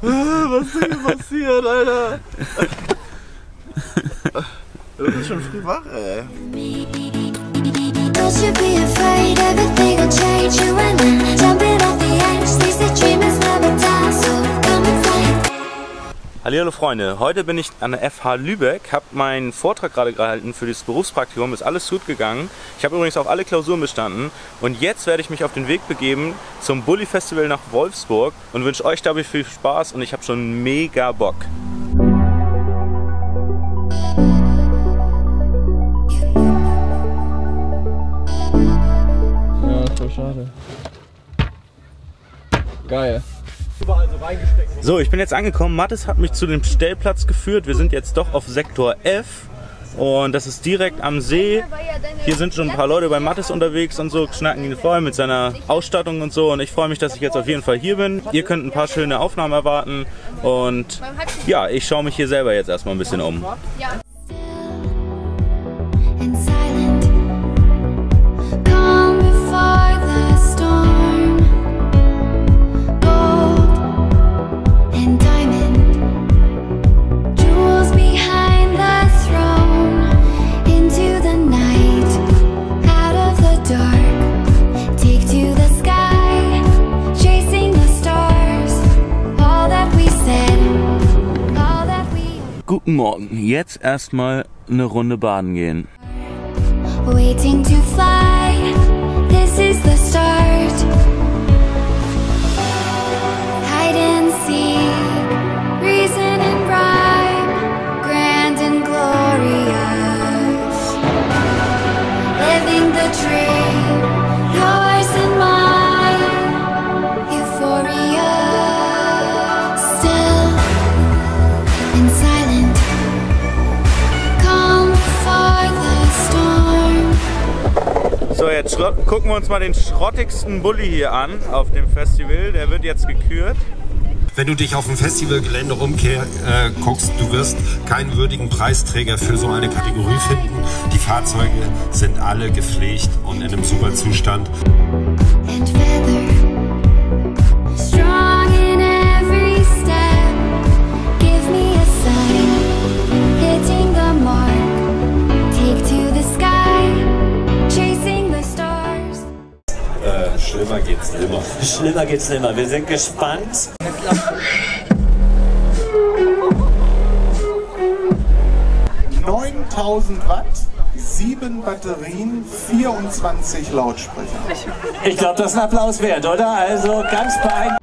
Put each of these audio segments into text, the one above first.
Was ist denn hier passiert, Alter? Du bist schon früh wach, ey. Hallihallo Freunde, heute bin ich an der FH Lübeck, habe meinen Vortrag gerade gehalten für das Berufspraktikum, ist alles gut gegangen. Ich habe übrigens auch alle Klausuren bestanden und jetzt werde ich mich auf den Weg begeben zum Bulli Festival nach Wolfsburg und wünsche euch dabei viel Spaß und ich habe schon mega Bock. Ja, voll schade. Geil. So, ich bin jetzt angekommen. Mattes hat mich zu dem Stellplatz geführt. Wir sind jetzt doch auf Sektor F und das ist direkt am See. Hier sind schon ein paar Leute bei Mattes unterwegs und so, schnacken ihn voll mit seiner Ausstattung und so. Und ich freue mich, dass ich jetzt auf jeden Fall hier bin. Ihr könnt ein paar schöne Aufnahmen erwarten und ja, ich schaue mich hier selber jetzt erstmal ein bisschen um. Guten Morgen, jetzt erstmal eine Runde baden gehen. Waiting to fly, this is the start. Hide and seek, reason and rhyme, grand and glorious. Living the dream, yours and mine. So, jetzt gucken wir uns mal den schrottigsten Bulli hier an auf dem Festival. Der wird jetzt gekürt. Wenn du dich auf dem Festivalgelände guckst, du wirst keinen würdigen Preisträger für so eine Kategorie finden. Die Fahrzeuge sind alle gepflegt und in einem super Zustand. Schlimmer geht's nimmer. Schlimmer geht's nimmer. Wir sind gespannt. ...9000 Watt, 7 Batterien, 24 Lautsprecher. Ich glaube, das ist ein Applaus wert, oder? Also ganz beeindruckend.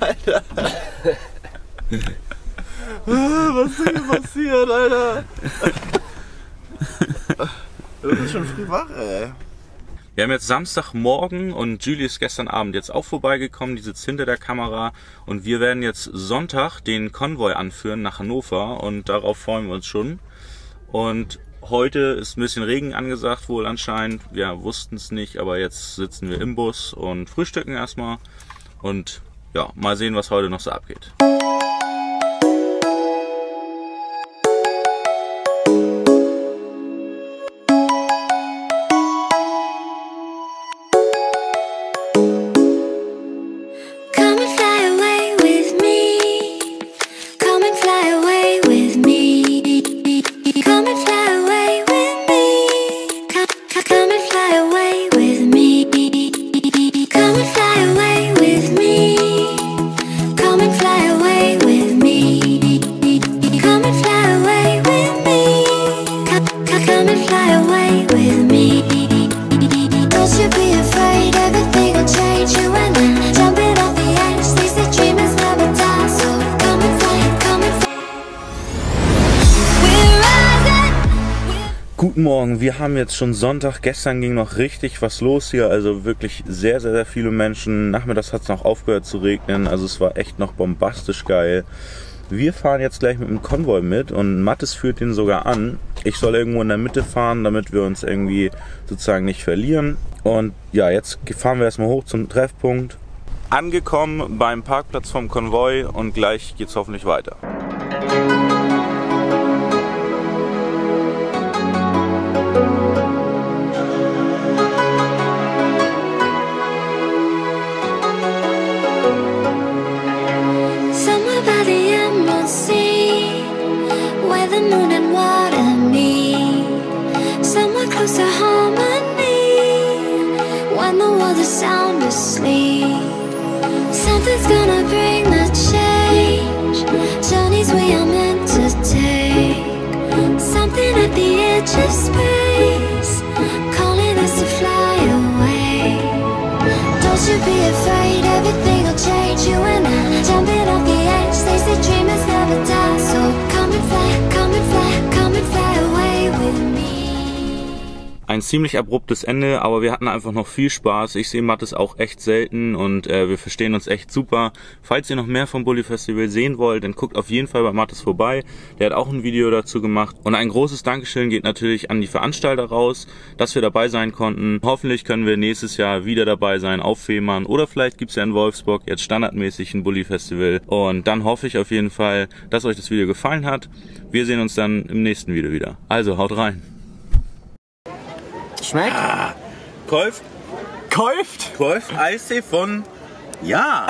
Alter. Was ist denn hier passiert, Alter? Du bist schon früh wach, ey. Wir haben jetzt Samstagmorgen und Julie ist gestern Abend jetzt auch vorbeigekommen, die sitzt hinter der Kamera und wir werden jetzt Sonntag den Konvoi anführen nach Hannover und darauf freuen wir uns schon. Und heute ist ein bisschen Regen angesagt wohl anscheinend, wir wussten es nicht, aber jetzt sitzen wir im Bus und frühstücken erstmal und ja, mal sehen, was heute noch so abgeht. Guten Morgen, wir haben jetzt schon Sonntag, gestern ging noch richtig was los hier, also wirklich sehr, sehr, sehr viele Menschen. Nachmittags hat es noch aufgehört zu regnen, also es war echt noch bombastisch geil. Wir fahren jetzt gleich mit dem Konvoi mit und Mattes führt den sogar an. Ich soll irgendwo in der Mitte fahren, damit wir uns irgendwie sozusagen nicht verlieren. Und ja, jetzt fahren wir erstmal hoch zum Treffpunkt. Angekommen beim Parkplatz vom Konvoi und gleich geht's hoffentlich weiter. Musik. the sound asleep. Something's gonna bring the change. Journeys we are meant to take. Something at the edge of space, calling us to fly away. Don't you be afraid, everything will change. You and I, jumping off the edge. They say dreamers never die, so come and fly, come and fly, come and fly away with me. Ein ziemlich abruptes Ende, aber wir hatten einfach noch viel Spaß. Ich sehe Mattes auch echt selten und wir verstehen uns echt super. Falls ihr noch mehr vom Bulli Festival sehen wollt, dann guckt auf jeden Fall bei Mattes vorbei. Der hat auch ein Video dazu gemacht. Und ein großes Dankeschön geht natürlich an die Veranstalter raus, dass wir dabei sein konnten. Hoffentlich können wir nächstes Jahr wieder dabei sein auf Fehmarn oder vielleicht gibt es ja in Wolfsburg jetzt standardmäßig ein Bulli Festival. Und dann hoffe ich auf jeden Fall, dass euch das Video gefallen hat. Wir sehen uns dann im nächsten Video wieder. Also haut rein! Schmeckt? Ah, Käuft? Käuft? Käuft Eistee von... Ja!